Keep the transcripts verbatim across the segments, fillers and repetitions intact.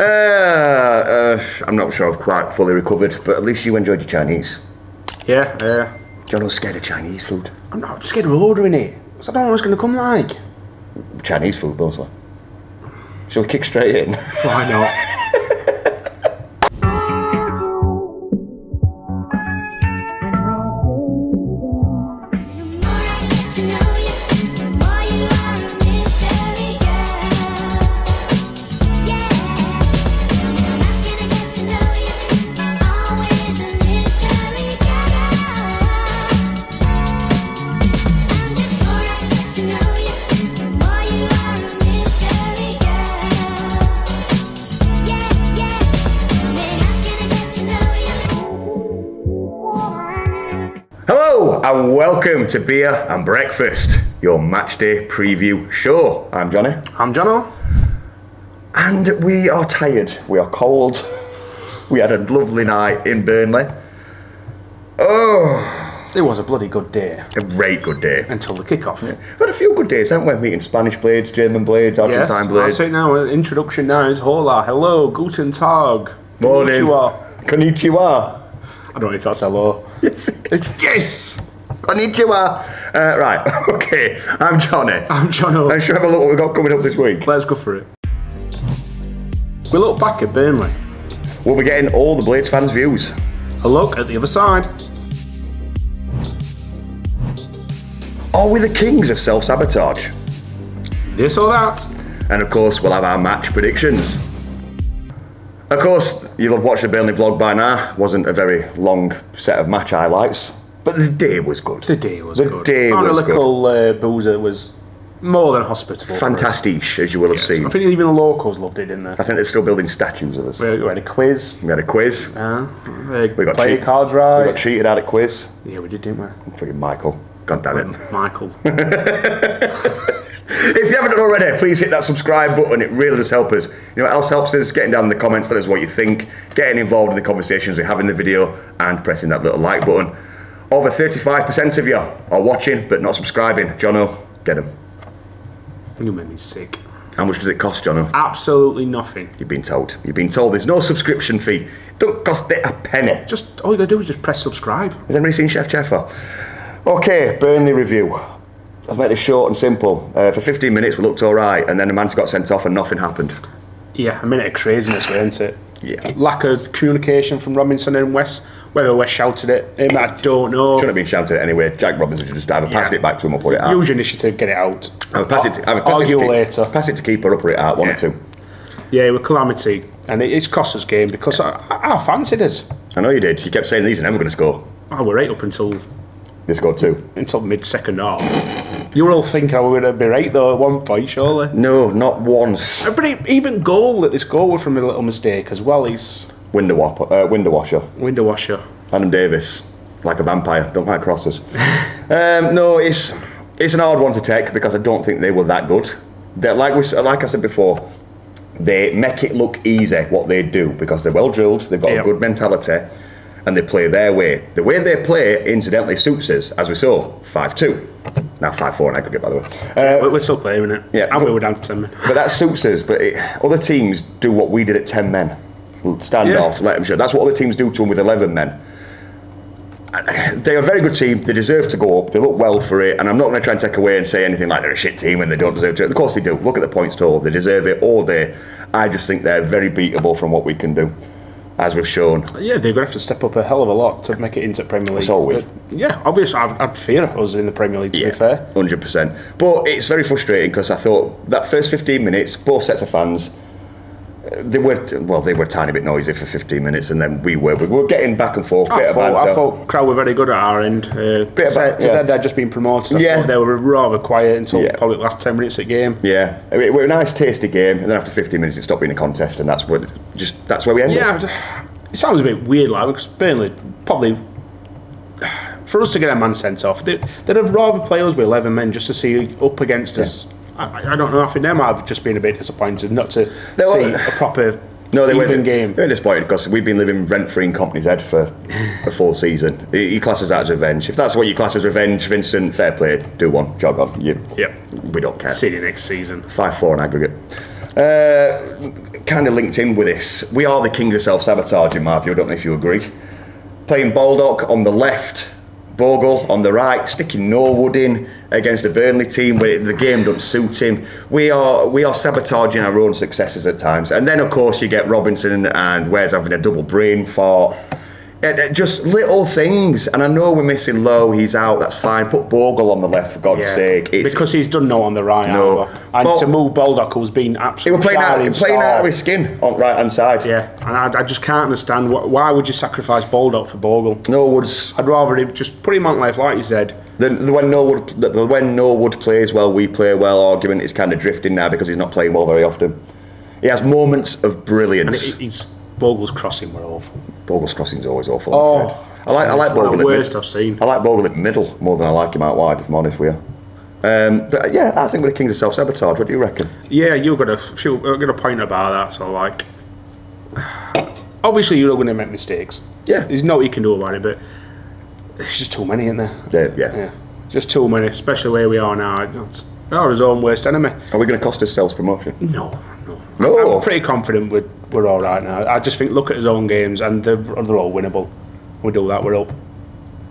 Uh, uh, I'm not sure I've quite fully recovered, but at least you enjoyed your Chinese. Yeah, yeah. You're not scared of Chinese food? I'm not scared of ordering it. I don't know what it's going to come like. Chinese food, mostly. Shall we kick straight in? Why not? And welcome to Beer and Breakfast, your matchday preview show. I'm Johnny. I'm Jono. And we are tired. We are cold. We had a lovely night in Burnley. Oh, it was a bloody good day. A great good day until the kickoff. Yeah. We had a few good days, haven't we? Meeting Spanish blades, German blades, Argentine yes, blades. That's it now. Introduction now is hola, hello, guten tag, morning, konnichiwa. Konnichiwa. I don't know if that's hello. Yes, it's yes. Konnichiwa. Uh, right, okay, I'm Johnny. I'm Jono. And shall we have a look what we've got coming up this week? Let's go for it. We look back at Burnley. We'll be getting all the Blades fans' views. A look at the other side. Are we the kings of self-sabotage? This or that. And of course, we'll have our match predictions. Of course, you'll have watched the Burnley vlog by now. Wasn't a very long set of match highlights. But the day was good. The day was the good. The day was good. Our local uh, boozer was more than hospitable. Fantastic, as you will have yes. seen. I think even the locals loved it, didn't they? I think they're still building statues of us. We had a quiz. We had a quiz. Uh, we got played cards right. We got cheated out of quiz. Yeah, we did, didn't we? I'm freaking Michael. God damn it. Michael. If you haven't already, please hit that subscribe button. It really does help us. You know what else helps us? Getting down in the comments, let us know what you think. Getting involved in the conversations we have in the video and pressing that little like button. Over thirty-five percent of you are watching but not subscribing. Jono, get them. You made me sick. How much does it cost, Jono? Absolutely nothing. You've been told. You've been told there's no subscription fee. Don't cost it a penny. Just all you gotta do is just press subscribe. Has anybody seen Chef Cheffer? Okay, Burnley review. I'll make this short and simple. Uh, for fifteen minutes we looked all right, and then the man got sent off and nothing happened. Yeah, a minute of craziness, weren't it? Yeah. Lack of communication from Robinson and West. Whether West shouted at him, I don't know. Shouldn't have been shouted at anyway. Jack Robinson should just either yeah. pass it back to him or put it out. Use initiative, get it out. I would pass it. To, I would pass Argue it to later. Keep, pass it to keeper, up or it out, one yeah. or two. Yeah, it was calamity, and it, it's cost us game because yeah. I, I fancied us. I know you did. You kept saying these are never going to score. Oh, we're right up until they scored two. Until mid-second half. You were all thinking I would be right though at one point, surely. No, not once. But it, even goal that this goal was from a little mistake as well. He's. Window, wop, uh, window washer. Window washer. Adam Davis, like a vampire, don't like crosses. um, no, it's it's an hard one to take because I don't think they were that good. They're, like we, like I said before, they make it look easy what they do because they're well drilled, they've got yep. a good mentality, and they play their way. The way they play, incidentally, suits us, as we saw, five two. Now five four and I could get, by the way. Uh, we're still playing, isn't it? Yeah, and but, we were down to ten men. But that suits us, but it, other teams do what we did at ten men. Stand yeah. off, let them show. That's what other teams do to them with eleven men. They're a very good team. They deserve to go up. They look well for it. And I'm not going to try and take away and say anything like they're a shit team and they don't deserve to. Of course they do. Look at the points total. They deserve it all day. I just think they're very beatable from what we can do, as we've shown. Yeah, they're going to have to step up a hell of a lot to make it into Premier League. That's all we. Yeah, obviously I'd, I'd fear us in the Premier League, to yeah, be fair. one hundred percent. But it's very frustrating because I thought that first fifteen minutes, both sets of fans, They were well. They were a tiny bit noisy for fifteen minutes, and then we were we were getting back and forth. I bit thought, of I thought crowd were very good at our end. Uh, bit about, yeah. They'd just been promoted. I yeah, they were rather quiet until yeah. probably the last ten minutes of the game. Yeah, I mean, it was a nice, tasty game, and then after fifteen minutes, it stopped being a contest, and that's where just that's where we ended. Yeah, it sounds a bit weird, like because Burnley probably for us to get a man sent off, they'd, they'd have rather played us with eleven men just to see up against yeah. us. I, I don't know. I think them I've just been a bit disappointed not to were, see a proper no, they even were, game. They were disappointed because we've been living rent-free in Company's Head for the full season. He classes that as revenge. If that's what you class as revenge, Vincent, fair play. Do one. Jog on. You, yep. We don't care. See you next season. five four in aggregate. Uh, kind of linked in with this. We are the king of self-sabotage in my view, I don't know if you agree. Playing Baldock on the left, Bogle on the right, sticking Norwood in against a Burnley team where the game doesn't suit him. We are we are sabotaging our own successes at times. And then, of course, you get Robinson and Wes having a double brain fart. Just little things. And I know we're missing Lowe, he's out, that's fine. Put Bogle on the left, for God's yeah. sake. It's, because he's done no on the right. No. Either. And but, to move Baldock, who's been absolutely playing out, playing out of his skin on right hand side. Yeah, and I, I just can't understand. Why would you sacrifice Baldock for Bogle? Norwood's... I'd rather just put him on left, like you said. The, the, when, Norwood, the, the, when Norwood plays well, we play well argument is kind of drifting now because he's not playing well very often. He has moments of brilliance. And he's... Bogle's crossing were awful. Bogle's crossing's always awful. Oh, I like I like Bogle. The worst I've seen. I like Bogle at middle more than I like him out wide, if I'm honest with you. Um, but yeah, I think we're the kings of self-sabotage. What do you reckon? Yeah, you've got a few, you've got a point about that. So like, obviously you're going to make mistakes. Yeah, there's no what you can do about it. But there's just too many, isn't there? Yeah, yeah, yeah. Just too many, especially where we are now. We're his own worst enemy. Are we going to cost ourselves promotion? No. No. I'm pretty confident we're, we're all right now. I just think look at his own games and they're, they're all winnable. We do that, we're up.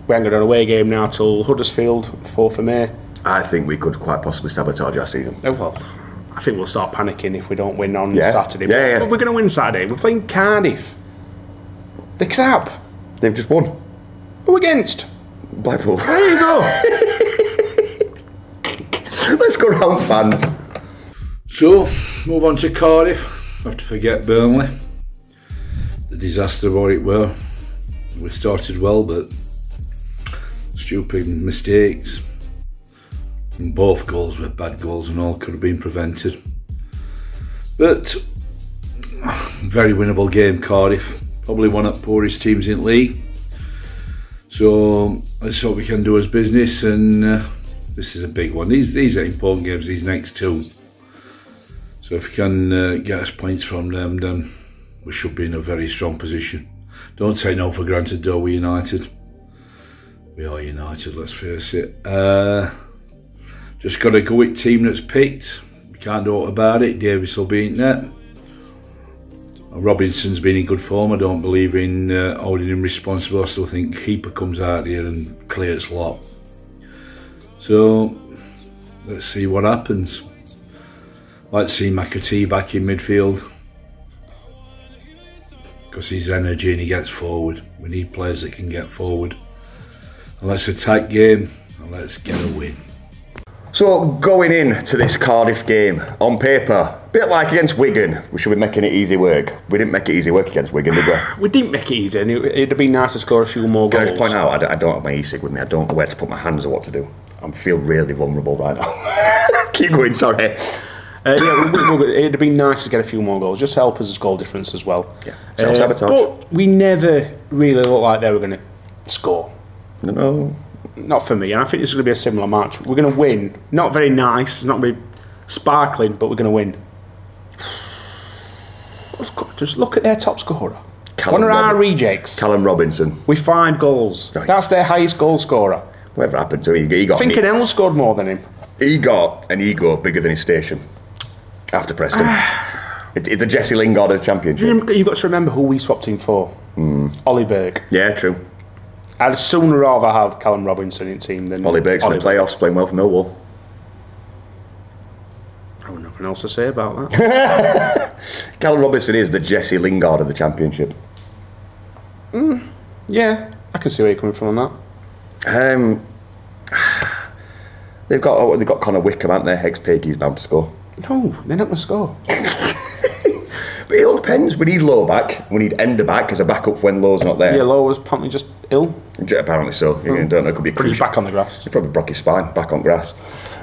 We ain't got an away game now till Huddersfield, fourth of May. I think we could quite possibly sabotage our season. Oh, well, I think we'll start panicking if we don't win on yeah. Saturday. Yeah, yeah. But we're going to win Saturday. We're playing Cardiff. They're crap. They've just won. Who against? Blackpool. There you go. Let's go round, fans. So, move on to Cardiff. Have to forget Burnley. The disaster what it were. We started well, but stupid mistakes. And both goals were bad goals, and all could have been prevented. But very winnable game, Cardiff. Probably one of the poorest teams in the league. So let's hope we can do as business. And uh, this is a big one. These these are important games. These next two. So if we can uh, get us points from them, then we should be in a very strong position. Don't take no for granted, though, we're United. We are United, let's face it. Uh, just got to go with team that's picked. We can't do it about it. Davis will be in net. Robinson's been in good form. I don't believe in uh, holding him responsible. I still think keeper comes out here and clears a lot. So let's see what happens. I'd like to see McAtee back in midfield because he's energy and he gets forward. We need players that can get forward. And let's attack game and let's get a win. So going in to this Cardiff game, on paper, a bit like against Wigan, we should be making it easy work. We didn't make it easy work against Wigan, did we? We didn't make it easy, and it, it'd be nice to score a few more goals. Can I just point out, I don't have my e-cig with me. I don't know where to put my hands or what to do. I feel really vulnerable right now. Keep going, sorry. Uh, yeah, it'd be nice to get a few more goals. Just help us as goal difference as well. Yeah, self-sabotage. Uh, but we never really looked like they were going to score. No, no, not for me. And I think this is going to be a similar match. We're going to win. Not very nice. Not going to be sparkling, but we're going to win. Just look at their top scorer. Callum One of our rejects, Callum Robinson, with five goals. Right. That's their highest goal scorer. Whatever happened to him? He got. I think Canelo scored more than him. He got an ego bigger than his station. After Preston. it, it, the Jesse Lingard of the Championship. You, you've got to remember who we swapped him for. Mm. Ollie Burke. Yeah, true. I'd sooner rather have Callum Robinson in team than... Ollie Burke's Ollie in the playoffs, Burke. Playing well for Millwall. I've got nothing else to say about that. Callum Robinson is the Jesse Lingard of the Championship. Mm. Yeah, I can see where you're coming from on that. Um, they've got oh, they've got Connor Wickham, haven't they? Hex-Piggy's bound to score. No, they're not going to score. But it all depends. We need Lowe back. We need Ender back as a backup when Lowe's not there. Yeah, Lowe was apparently just ill. Apparently so. Mm. You don't know. It could be. But he's back on the grass. He probably broke his spine. Back on grass.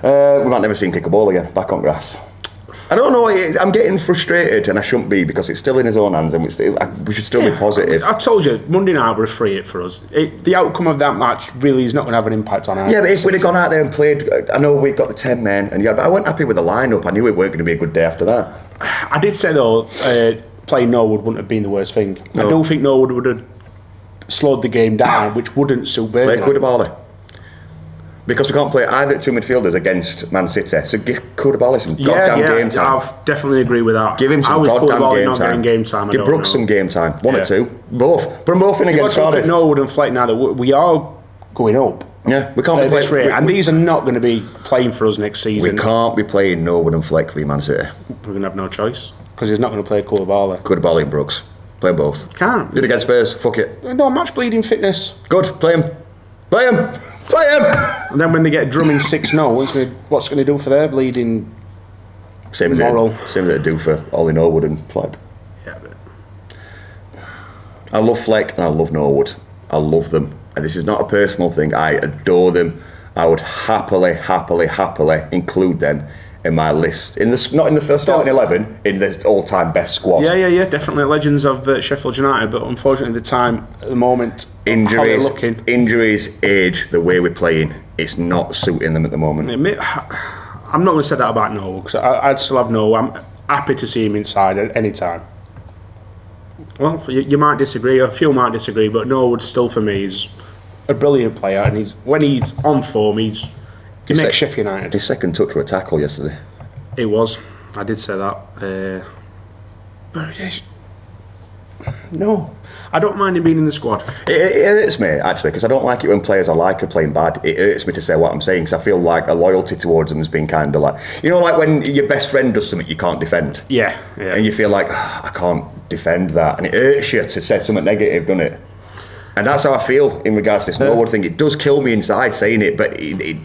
Uh, we might never see him kick a ball again. Back on grass. I don't know. I'm getting frustrated, and I shouldn't be because it's still in his own hands, and we, still, we should still yeah, be positive. I told you, Monday night we're free it for us. It, the outcome of that match really is not going to have an impact on us. Yeah, but if we'd have gone out there and played, I know we got the ten men, and yeah, but I wasn't happy with the lineup. I knew it weren't going to be a good day after that. I did say though, uh, playing Norwood wouldn't have been the worst thing. No. I don't think Norwood would have slowed the game down, which wouldn't suit Burnley. Play Kudabale. Because we can't play either two midfielders against Man City. So give Kudabale some goddamn yeah, yeah, game time. I definitely agree with that. Give him some goddamn game, not time. game time. I give Brooks know. some game time. One yeah. or two. Both. Put them both in if against Cardiff. Norwood and Fleck now that we are going up. Yeah, we can't be playing. We, and we, these are not going to be playing for us next season. We can't be playing Norwood and Fleck v Man City. We're going to have no choice. Because he's not going to play Kudabale. Kudabale and Brooks. Play them both. Can't. Did against Spurs. Fuck it. No, match bleeding fitness. Good. Play him. Play him. Play him. And then when they get drumming six nil, what's going to do for their bleeding same moral? As it, same as it do for Ollie Norwood and Fleck. Yeah, but I love Fleck and I love Norwood. I love them. And this is not a personal thing. I adore them. I would happily, happily, happily include them in my list. In the not in the first starting eleven, in the all-time best squad. Yeah, yeah, yeah. Definitely legends of uh, Sheffield United, but unfortunately, the time, at the moment, injuries, how they're looking, injuries, age, the way we're playing, it's not suiting them at the moment. It may, I'm not going to say that about Noah because I'd still have Noah. I'm happy to see him inside at any time. Well, you, you might disagree, a few might disagree, but Norwood still for me is a brilliant player, and he's when he's on form, he's. He makes Sheffield United. His second touch was a tackle yesterday. It was. I did say that. Uh, but it is. No. I don't mind him being in the squad. It, it hurts me, actually, because I don't like it when players I like are playing bad. It hurts me to say what I'm saying, because I feel like a loyalty towards them has been kind of like... You know, like when your best friend does something you can't defend? Yeah, yeah. And you feel like, oh, I can't defend that. And it hurts you to say something negative, doesn't it? And that's how I feel in regards to this Norwood thing. It does kill me inside saying it, but it... it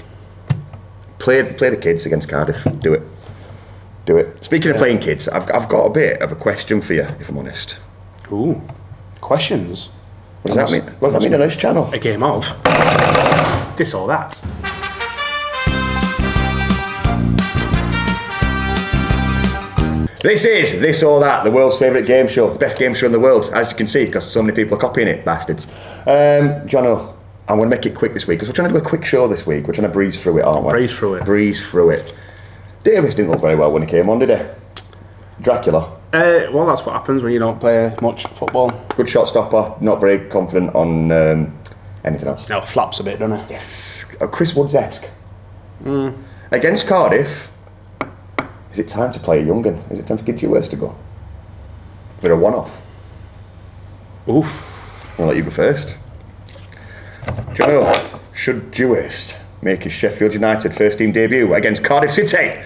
Play, play the kids against Cardiff. Do it. Do it. Speaking yeah. of playing kids, I've, I've got a bit of a question for you, if I'm honest. Ooh. Questions? What does that, that mean? What does that mean on this channel? A game of This or That. This is This or That, the world's favourite game show. The best game show in the world, as you can see, because so many people are copying it, bastards. Um, Jono. I'm going to make it quick this week because we're trying to do a quick show this week. We're trying to breeze through it, aren't we? Breeze through it. Breeze through it. Davis didn't look very well when he came on, did he? Dracula. Uh, well, that's what happens when you don't play much football. Good shot stopper. Not very confident on um, anything else. No, flaps a bit, doesn't it? Yes. Oh, Chris Woods-esque. Mm. Against Cardiff, is it time to play a young'un? Is it time for Dewhurst to go? For a one-off. Oof. I'll let you go first. Jono, should Dewhurst make his Sheffield United first team debut against Cardiff City?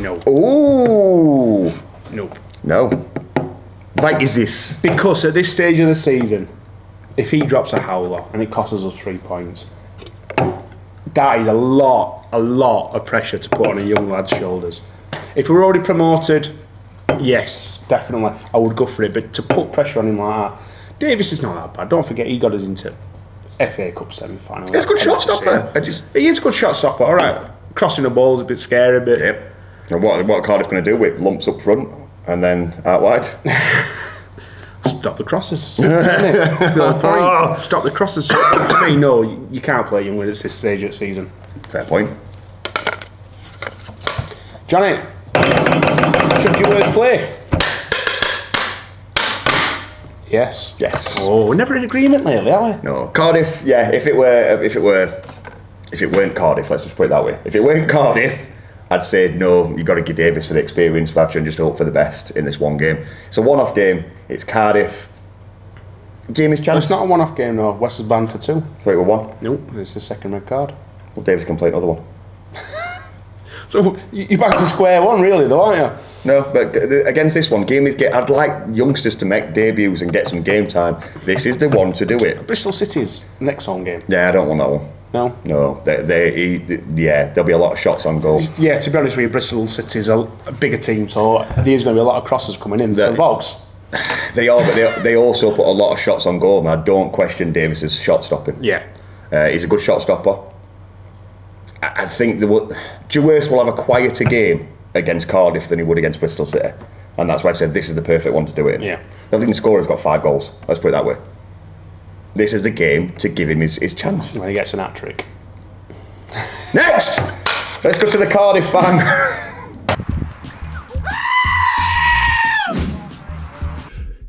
No. Ooh. Nope. No. Why is this? Because at this stage of the season, if he drops a howler and it costs us three points, that is a lot, a lot of pressure to put on a young lad's shoulders. If we were already promoted, yes, definitely, I would go for it. But to put pressure on him like that, Davis is not that bad. Don't forget he got us into F A Cup semi-final. He's a good shot stopper. I just... He is a good shot stopper. All right, crossing the ball is a bit scary, but yep. And what what Cardiff's going to do with lumps up front and then out wide? Stop the crosses. That's the whole point. Stop the crosses. For me, no, you can't play young at this stage of the season. Fair point. Johnny, should you worth play? Yes. Yes. Oh, we're never in agreement lately, are we? No. Cardiff, yeah, if it were if it were if it weren't Cardiff, let's just put it that way. If it weren't Cardiff, I'd say no, you've got to give Davis for the experience voucher and just hope for the best in this one game. It's a one off game, it's Cardiff. Game is chance. It's not a one off game though. West is banned for two. Thought it was one. Nope, it's the second red card. Well, Davis can play another one. So you're back to square one really though, aren't you? No, but against this one, game is get. I'd like youngsters to make debuts and get some game time. This is the one to do it. Bristol City's next home game. Yeah, I don't want that one. No? No. They, they, they, yeah, there'll be a lot of shots on goal. Yeah, to be honest with you, Bristol City's a bigger team, so there's going to be a lot of crosses coming in for the box. They are, but they, they also put a lot of shots on goal, and I don't question Davis's shot stopping. Yeah. Uh, he's a good shot stopper. I, I think Dewhurst will have a quieter game against Cardiff than he would against Bristol City, and that's why I said this is the perfect one to do it in. Yeah. The leading scorer has got five goals, let's put it that way. This is the game to give him his, his chance. When he gets an hat-trick. Next! Let's go to the Cardiff fan.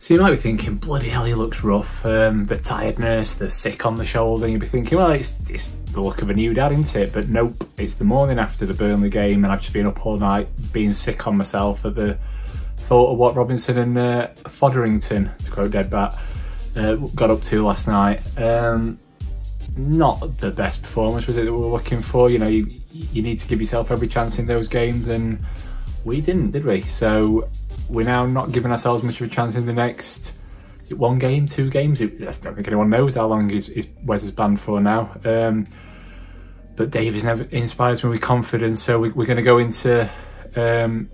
So you might be thinking, bloody hell, he looks rough. Um, the tiredness, the sick on the shoulder. You'd be thinking, well, it's, it's the look of a new dad, isn't it? But nope, it's the morning after the Burnley game and I've just been up all night being sick on myself at the thought of what Robinson and uh, Fodderington, to quote Deadbat, uh, got up to last night. Um, not the best performance, was it, that we were looking for? You know, you, you need to give yourself every chance in those games and we didn't, did we? So we're now not giving ourselves much of a chance in the next, is it one game, two games? I don't think anyone knows how long is, is Wes is banned for now. Um, but Davis never inspires me with confidence, so we, we're going to go into um,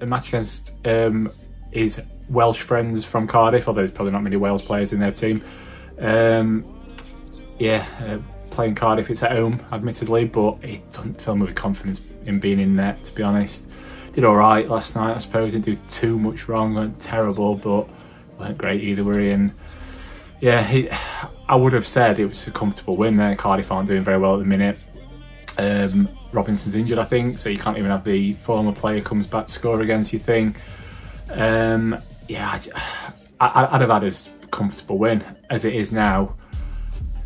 a match against um, his Welsh friends from Cardiff, although there's probably not many Wales players in their team. Um, yeah, uh, playing Cardiff, it's at home, admittedly, but it doesn't fill me with confidence in being in net, to be honest. Did all right last night, I suppose. Didn't do too much wrong, weren't terrible, but weren't great either, were he? And yeah, he, I would have said it was a comfortable win there. Cardiff aren't doing very well at the minute. Um, Robinson's injured, I think, so you can't even have the former player comes back to score against you thing. Um, yeah, I, I, I'd have had a comfortable win. As it is now,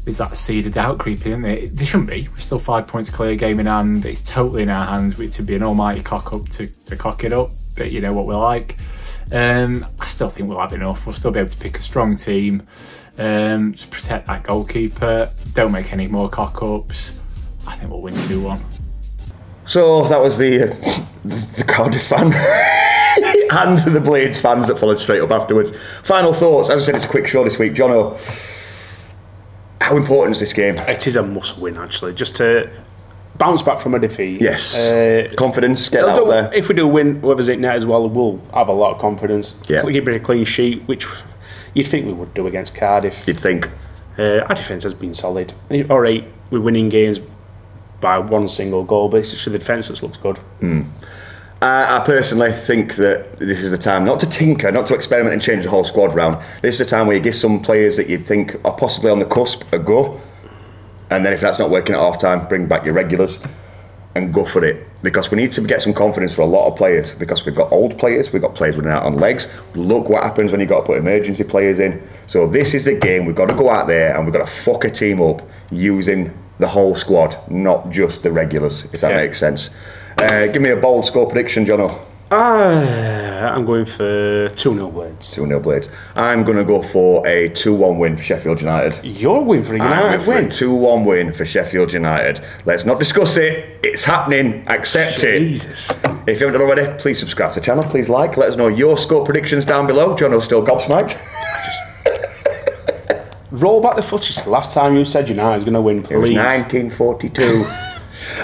there's that seed of doubt creeping, isn't there? There shouldn't be. We're still five points clear, game in hand. It's totally in our hands. It would be an almighty cock up to, to cock it up, but you know what we're like. Um, I still think we'll have enough. We'll still be able to pick a strong team, um, just protect that goalkeeper. Don't make any more cock ups. I think we'll win two one. So that was the, uh, the Cardiff fan and the Blades fans that followed straight up afterwards. Final thoughts. As I said, it's a quick show this week. Jono, how important is this game? It is a must win, actually, just to bounce back from a defeat. Yes. Uh, confidence, get out there. If we do win, whoever's in net as well, we'll have a lot of confidence. Yeah. We'll give it a clean sheet, which you'd think we would do against Cardiff. You'd think. Uh, our defence has been solid. All right, we're winning games by one single goal, but it's just the defence that looks good. Mm. I, I personally think that this is the time not to tinker, not to experiment and change the whole squad round. This is the time where you give some players that you think are possibly on the cusp a go, and then if that's not working at half time, bring back your regulars and go for it. Because we need to get some confidence for a lot of players, because we've got old players, we've got players running out on legs. Look what happens when you've got to put emergency players in. So this is the game. We've got to go out there and we've got to fuck a team up using the whole squad, not just the regulars, if that yeah. makes sense. Uh, give me a bold score prediction, Jono. Uh, I'm going for two nil Blades. two nil Blades. I'm going to go for a two one win for Sheffield United. You're going for a United win? I'm going for a two one win for Sheffield United. Let's not discuss it. It's happening. Accept it. Jesus. If you haven't done already, please subscribe to the channel. Please like. Let us know your score predictions down below. Jono's still gobsmacked. Roll back the footage. Last time you said United was going to win, please. It was nineteen forty-two.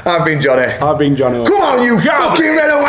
I've been Johnny. I've been Johnny. Come on, you fucking red